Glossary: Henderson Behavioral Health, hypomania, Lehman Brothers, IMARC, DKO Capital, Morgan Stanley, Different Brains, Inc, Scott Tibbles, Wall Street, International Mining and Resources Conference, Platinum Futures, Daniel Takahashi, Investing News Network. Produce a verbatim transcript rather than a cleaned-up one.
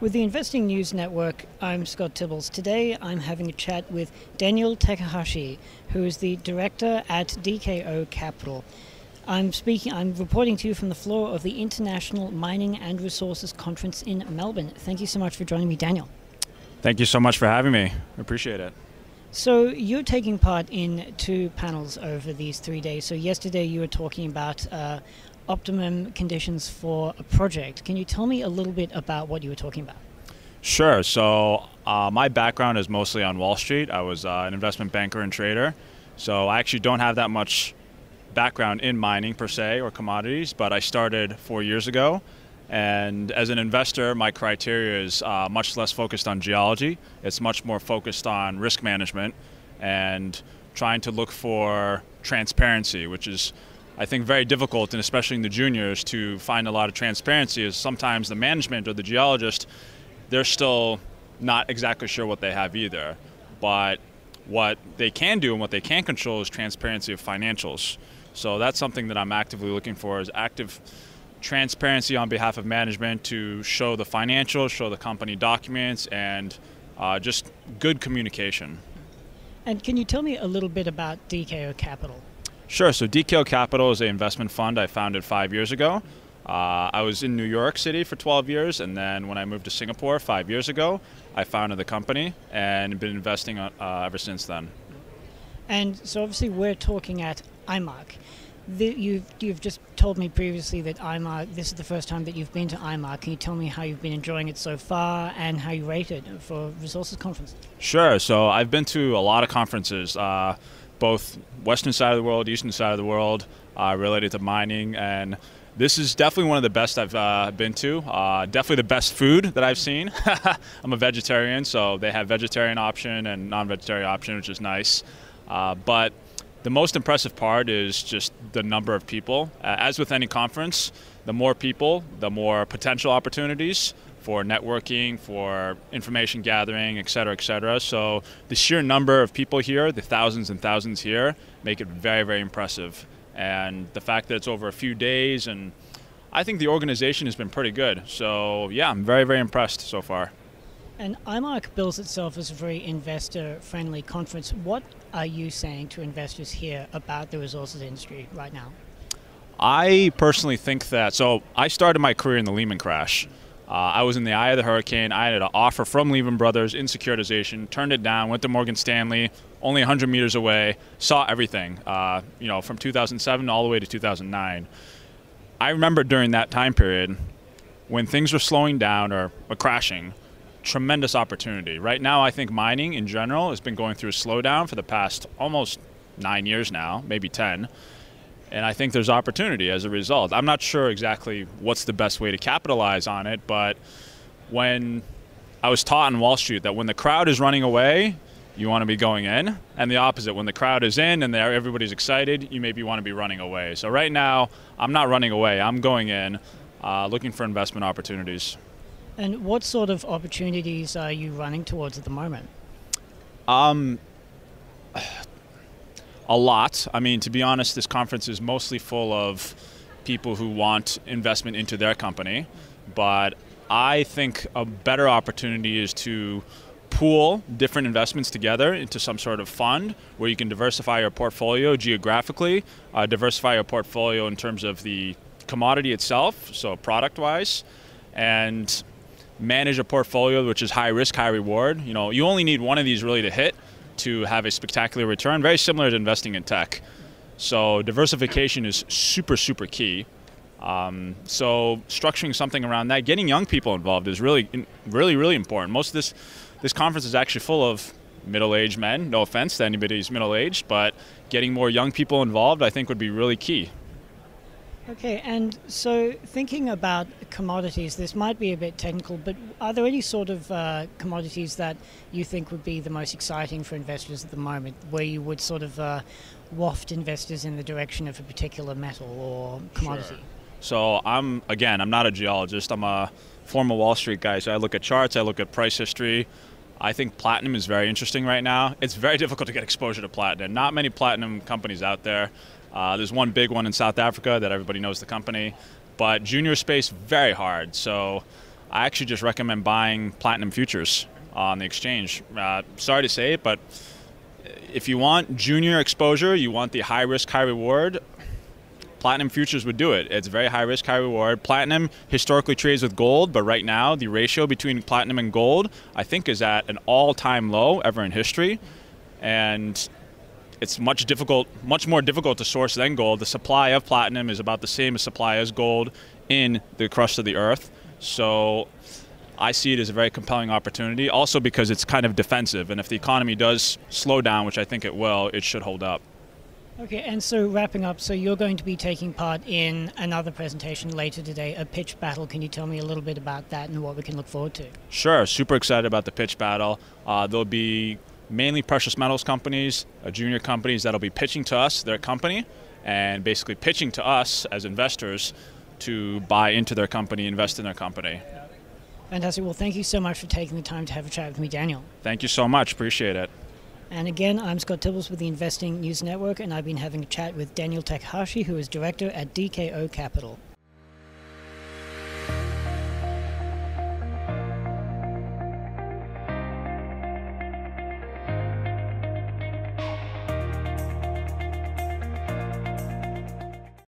With the Investing News Network, I'm Scott Tibbles. Today I'm having a chat with Daniel Takahashi, who is the director at D K O Capital. I'm speaking, I'm reporting to you from the floor of the International Mining and Resources Conference in Melbourne. Thank you so much for joining me, Daniel. Thank you so much for having me. I appreciate it. So you're taking part in two panels over these three days. So yesterday you were talking about uh, optimum conditions for a project. Can you tell me a little bit about what you were talking about? Sure. So uh, my background is mostly on Wall Street. I was uh, an investment banker and trader. So I actually don't have that much background in mining per se or commodities, but I started four years ago. And as an investor, my criteria is uh, much less focused on geology. It's much more focused on risk management and trying to look for transparency, which is, I think, very difficult, and especially in the juniors, to find a lot of transparency, is sometimes the management or the geologist, they're still not exactly sure what they have either. But what they can do and what they can control is transparency of financials. So that's something that I'm actively looking for, is active transparency on behalf of management to show the financials, show the company documents, and uh, just good communication. And can you tell me a little bit about D K O Capital? Sure. So D K O Capital is an investment fund I founded five years ago. Uh, I was in New York City for twelve years, and then when I moved to Singapore five years ago, I founded the company and been investing uh, ever since then. And so obviously we're talking at I MARC. The, you've, you've just told me previously that I MARC, this is the first time that you've been to I MARC. Can you tell me how you've been enjoying it so far and how you rate it for resources conferences? Sure. So I've been to a lot of conferences, uh, both western side of the world, eastern side of the world, uh, related to mining. And this is definitely one of the best I've uh, been to. Uh, definitely the best food that I've seen. I'm a vegetarian, so they have vegetarian option and non-vegetarian option, which is nice. Uh, but the most impressive part is just the number of people. Uh, as with any conference, the more people, the more potential opportunities for networking, for information gathering, et cetera, et cetera. So the sheer number of people here, the thousands and thousands here, make it very, very impressive. And the fact that it's over a few days, and I think the organization has been pretty good. So yeah, I'm very, very impressed so far. And I MARC bills itself as a very investor-friendly conference. What are you saying to investors here about the resources industry right now? I personally think that, so I started my career in the Lehman crash. Uh, I was in the eye of the hurricane. I had an offer from Lehman Brothers in securitization, turned it down, went to Morgan Stanley, only one hundred meters away, saw everything, uh, you know, from two thousand seven all the way to two thousand nine. I remember during that time period, when things were slowing down or, or crashing, tremendous opportunity. Right now, I think mining in general has been going through a slowdown for the past almost nine years now, maybe ten. And I think there's opportunity as a result. I'm not sure exactly what's the best way to capitalize on it, but when I was taught in Wall Street that when the crowd is running away, you want to be going in, and the opposite. When the crowd is in and everybody's excited, you maybe want to be running away. So right now, I'm not running away. I'm going in, uh, looking for investment opportunities. And what sort of opportunities are you running towards at the moment? Um, a lot. I mean, to be honest, this conference is mostly full of people who want investment into their company. But I think a better opportunity is to pool different investments together into some sort of fund where you can diversify your portfolio geographically, uh, diversify your portfolio in terms of the commodity itself, so product-wise, and manage a portfolio which is high risk, high reward. You know, you only need one of these really to hit to have a spectacular return, very similar to investing in tech. So diversification is super, super key. Um, so structuring something around that, getting young people involved is really, really, really important. Most of this, this conference is actually full of middle-aged men, no offense to anybody who's middle-aged, but getting more young people involved I think would be really key. Okay, and so thinking about commodities, this might be a bit technical, but are there any sort of uh, commodities that you think would be the most exciting for investors at the moment, where you would sort of uh, waft investors in the direction of a particular metal or commodity? Sure. So I'm, again, I'm not a geologist. I'm a former Wall Street guy, so I look at charts, I look at price history. I think platinum is very interesting right now. It's very difficult to get exposure to platinum. Not many platinum companies out there. Uh, there's one big one in South Africa that everybody knows the company, but junior space, very hard. So I actually just recommend buying Platinum Futures on the exchange. Uh, sorry to say it, but if you want junior exposure, you want the high risk, high reward, Platinum Futures would do it. It's very high risk, high reward. Platinum historically trades with gold, but right now the ratio between platinum and gold, I think, is at an all-time low ever in history. And it's much difficult, much more difficult to source than gold. The supply of platinum is about the same as supply as gold in the crust of the earth. So I see it as a very compelling opportunity, also because it's kind of defensive. And if the economy does slow down, which I think it will, it should hold up. Okay, and so wrapping up, so you're going to be taking part in another presentation later today, a pitch battle. Can you tell me a little bit about that and what we can look forward to? Sure, super excited about the pitch battle. Uh, there'll be mainly precious metals companies, uh, junior companies that'll be pitching to us, their company, and basically pitching to us as investors to buy into their company, invest in their company. Fantastic. Well, thank you so much for taking the time to have a chat with me, Daniel. Thank you so much. Appreciate it. And again, I'm Scott Tibbles with the Investing News Network, and I've been having a chat with Daniel Takahashi, who is director at D K O Capital.